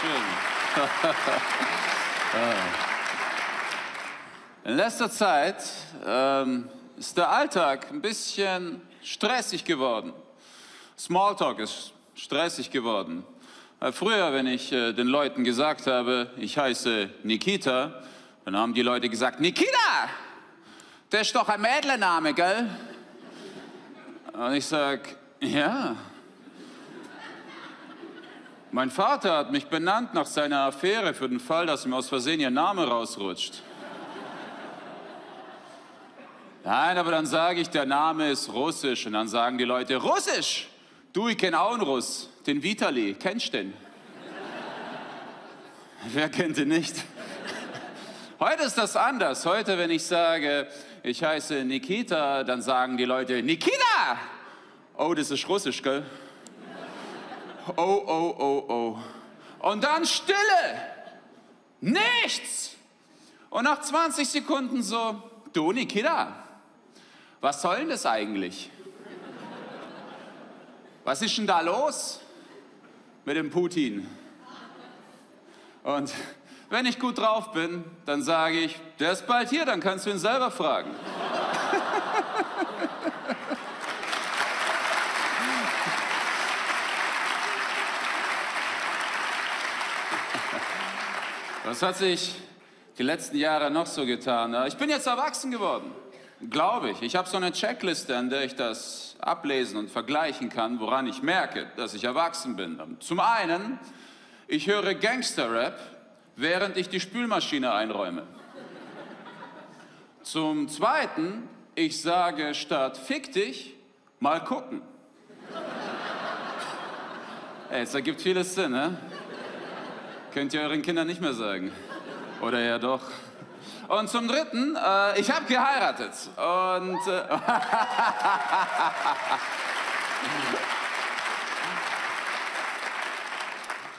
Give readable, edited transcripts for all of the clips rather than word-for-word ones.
schön. In letzter Zeit ist der Alltag ein bisschen stressig geworden. Smalltalk ist stressig geworden. Früher, wenn ich den Leuten gesagt habe, ich heiße Nikita, dann haben die Leute gesagt, Nikita, das ist doch ein Mädlenname, gell? Und ich sag, ja. Mein Vater hat mich benannt nach seiner Affäre für den Fall, dass ihm aus Versehen ihr Name rausrutscht. Nein, aber dann sage ich, der Name ist russisch. Und dann sagen die Leute, russisch? Du, ich kenne auch einen Russ, den Vitali. Kennst du den? Wer kennt den nicht? Heute ist das anders. Heute, wenn ich sage, ich heiße Nikita, dann sagen die Leute, Nikita! Oh, das ist russisch, gell? Oh, oh, oh, oh. Und dann Stille. Nichts. Und nach 20 Sekunden so, du, Nikita, was soll denn das eigentlich? Was ist denn da los mit dem Putin? Und wenn ich gut drauf bin, dann sage ich, der ist bald hier, dann kannst du ihn selber fragen. Was hat sich die letzten Jahre noch so getan? Ich bin jetzt erwachsen geworden, glaube ich. Ich habe so eine Checkliste, an der ich das ablesen und vergleichen kann, woran ich merke, dass ich erwachsen bin. Zum einen, ich höre Gangster-Rap, während ich die Spülmaschine einräume. Zum zweiten, ich sage statt fick dich, mal gucken. Ey, es ergibt vieles Sinn, ne? Könnt ihr euren Kindern nicht mehr sagen. Oder ja doch. Und zum Dritten, ich habe geheiratet. Und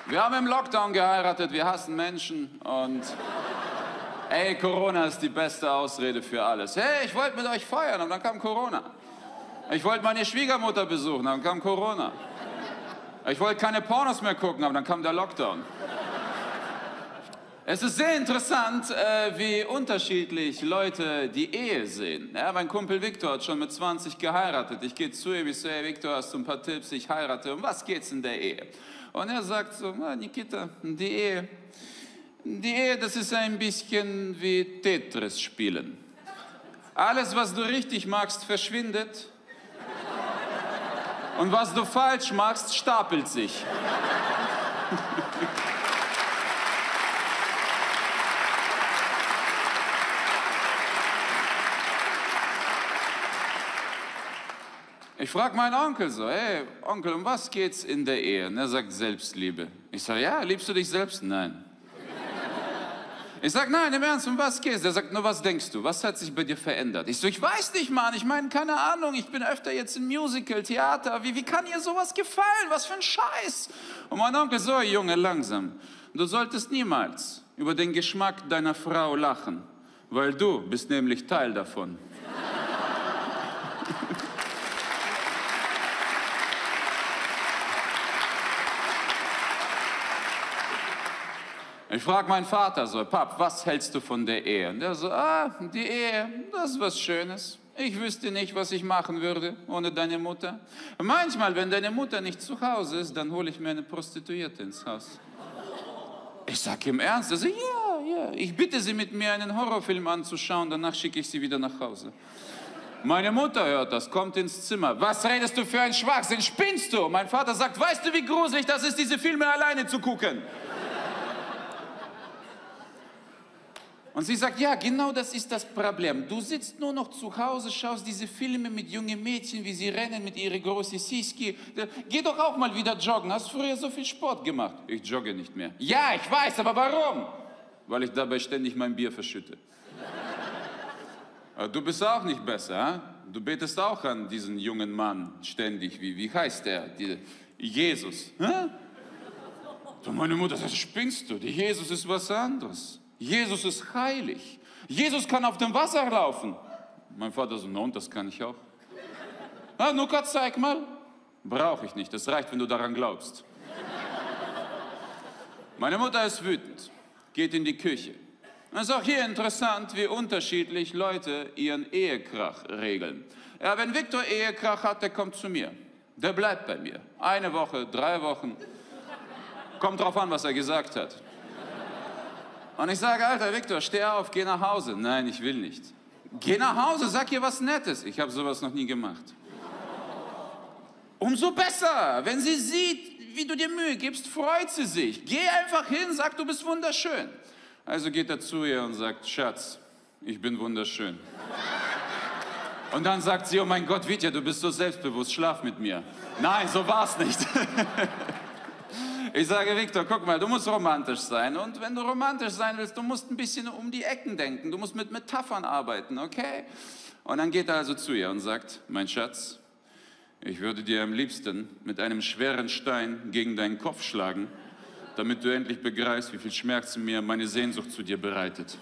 wir haben im Lockdown geheiratet, wir hassen Menschen und ey, Corona ist die beste Ausrede für alles. Hey, ich wollte mit euch feiern und dann kam Corona. Ich wollte meine Schwiegermutter besuchen, dann kam Corona. Ich wollte keine Pornos mehr gucken, aber dann kam der Lockdown. Es ist sehr interessant, wie unterschiedlich Leute die Ehe sehen. Ja, mein Kumpel Viktor hat schon mit 20 geheiratet. Ich gehe zu ihm, ich sage, hey Viktor, hast du ein paar Tipps, ich heirate. Um was geht's in der Ehe? Und er sagt so, Nikita, die Ehe, das ist ein bisschen wie Tetris spielen. Alles, was du richtig machst, verschwindet. Und was du falsch machst, stapelt sich. Ich frage meinen Onkel so, hey Onkel, um was geht's in der Ehe? Und er sagt, Selbstliebe. Ich sage, ja, liebst du dich selbst? Nein. Ich sage, nein, im Ernst, um was geht's? Er sagt, nur was denkst du? Was hat sich bei dir verändert? Ich so, ich weiß nicht, Mann, ich meine, keine Ahnung, ich bin öfter jetzt im Musical, Theater, wie kann ihr sowas gefallen? Was für ein Scheiß? Und mein Onkel so, Junge, langsam, du solltest niemals über den Geschmack deiner Frau lachen, weil du bist nämlich Teil davon. Ich frage meinen Vater so, Pap, was hältst du von der Ehe? Und der so, die Ehe, das ist was Schönes. Ich wüsste nicht, was ich machen würde ohne deine Mutter. Manchmal, wenn deine Mutter nicht zu Hause ist, dann hole ich mir eine Prostituierte ins Haus. Ich sag ihm ernst, er so, ja, ich bitte sie mit mir einen Horrorfilm anzuschauen, danach schicke ich sie wieder nach Hause. Meine Mutter hört das, kommt ins Zimmer. Was redest du für ein Schwachsinn, spinnst du? Mein Vater sagt, weißt du, wie gruselig das ist, diese Filme alleine zu gucken? Und sie sagt, ja, genau das ist das Problem. Du sitzt nur noch zu Hause, schaust diese Filme mit jungen Mädchen, wie sie rennen mit ihrer großen Siski. Geh doch auch mal wieder joggen. Hast früher so viel Sport gemacht. Ich jogge nicht mehr. Ja, ich weiß, aber warum? Weil ich dabei ständig mein Bier verschütte. Du bist auch nicht besser, hm? Du betest auch an diesen jungen Mann ständig. Wie heißt der? Jesus. Hm? Meine Mutter sagt, spinnst du? Jesus ist was anderes. Jesus ist heilig. Jesus kann auf dem Wasser laufen. Mein Vater so, no, und das kann ich auch. Na, Luca, zeig mal. Brauche ich nicht, das reicht, wenn du daran glaubst. Meine Mutter ist wütend, geht in die Küche. Es ist auch hier interessant, wie unterschiedlich Leute ihren Ehekrach regeln. Ja, wenn Viktor Ehekrach hat, der kommt zu mir. Der bleibt bei mir. Eine Woche, 3 Wochen. Kommt drauf an, was er gesagt hat. Und ich sage, Alter, Viktor, steh auf, geh nach Hause. Nein, ich will nicht. Geh nach Hause, sag ihr was Nettes. Ich habe sowas noch nie gemacht. Umso besser, wenn sie sieht, wie du dir Mühe gibst, freut sie sich. Geh einfach hin, sag, du bist wunderschön. Also geht er zu ihr und sagt, Schatz, ich bin wunderschön. Und dann sagt sie, oh mein Gott, Vitja, du bist so selbstbewusst, schlaf mit mir. Nein, so war's nicht. Ich sage, Viktor, guck mal, du musst romantisch sein. Und wenn du romantisch sein willst, du musst ein bisschen um die Ecken denken. Du musst mit Metaphern arbeiten, okay? Und dann geht er also zu ihr und sagt, mein Schatz, ich würde dir am liebsten mit einem schweren Stein gegen deinen Kopf schlagen, damit du endlich begreifst, wie viel Schmerzen mir meine Sehnsucht zu dir bereitet.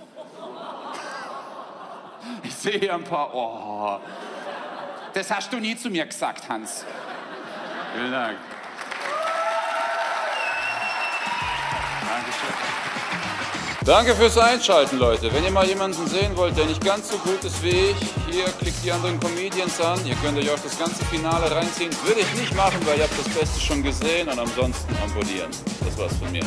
Ich sehe ein paar, oh, das hast du nie zu mir gesagt, Hans. Vielen Dank. Dankeschön. Danke fürs Einschalten, Leute. Wenn ihr mal jemanden sehen wollt, der nicht ganz so gut ist wie ich, hier klickt die anderen Comedians an. Ihr könnt euch auch das ganze Finale reinziehen. Würde ich nicht machen, weil ihr habt das Beste schon gesehen und ansonsten abonnieren. Das war's von mir.